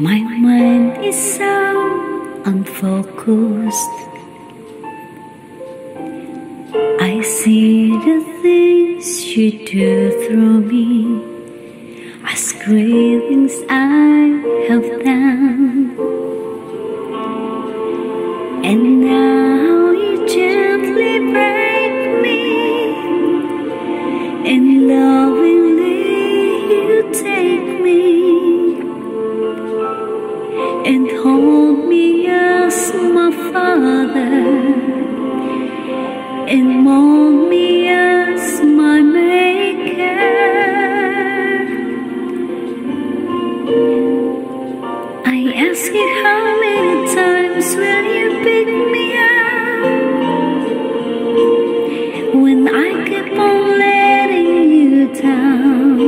My mind is so unfocused. I see the things you do through me as great things I have done. And now you gently break me, and lovingly you take me and hold me as my Father, and mold me as my Maker. I ask you, how many times will you pick me up when I keep on letting you down?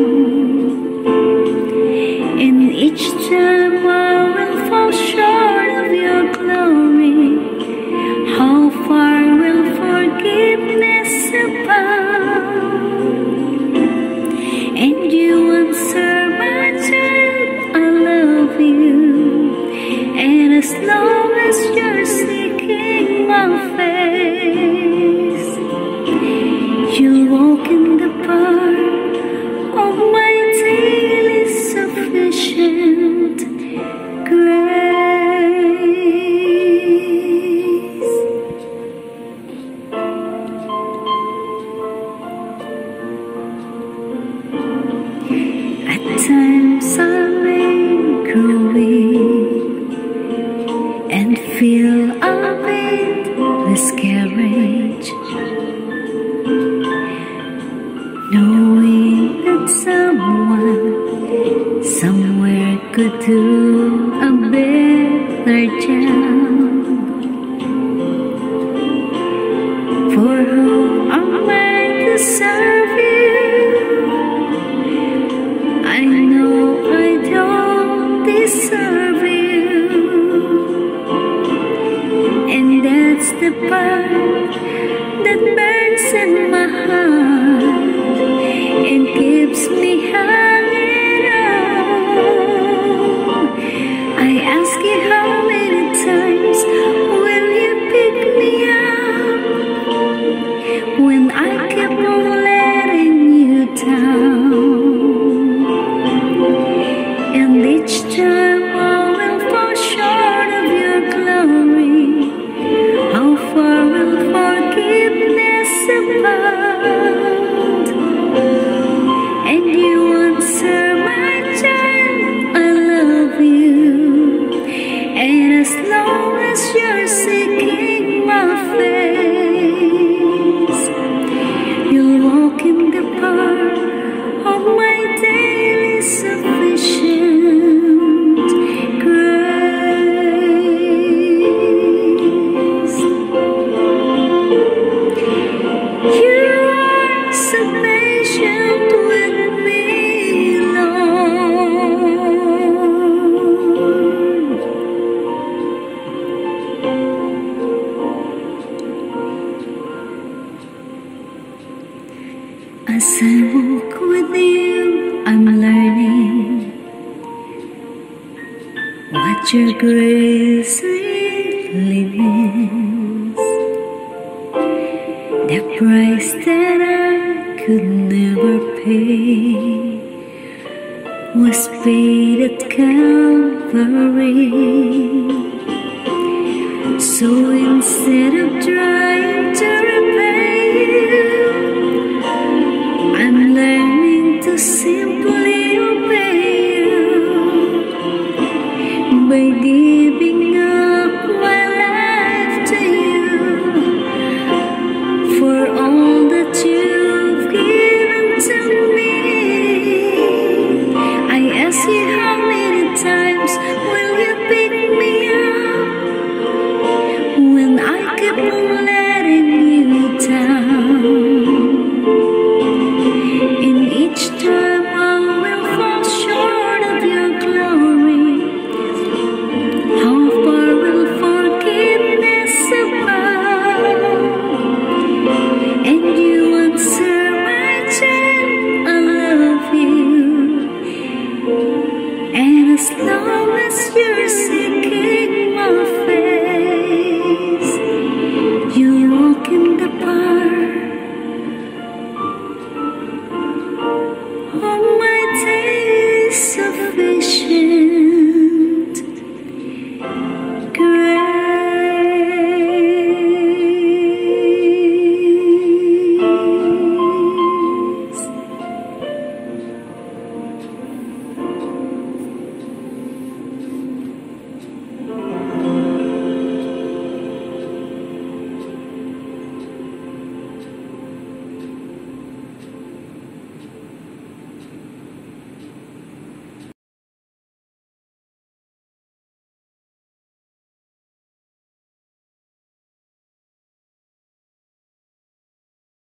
And each time I will fall short of your glory, how far will forgiveness abound? And you answer, my child, I love you, and as long as you're seeking my face, you'll walk in the path of my daily sufficient grace. At times I may grow weak and feel a bit discouraged, knowing that someone somewhere could do a better job. For who am I to serve you? I know I don't deserve you, and that's the part that burns in my heart and keeps me hanging on. I ask you, how many times will you pick me up when I keep on letting you down? And each time I will fall short of your glory, how far will forgiveness abound? And you answer, my child, I love you, and as long as you're seeking my face, you'll walk in the path of my daily sufficient grace. You are so patient with me, Lord. As I walk with you, I'm learning what your grace really means, the price that I could never pay was paid at Calvary. So instead of trying to repay you, I'm learning to simply obey you by giving up my life to you for all that you've given to me. I ask you, how many times will you pick me up when I keep on letting you down? And each time I will fall short of your glory, how far will forgiveness abound? And you answer, my child, I love you, and as long as you're safe.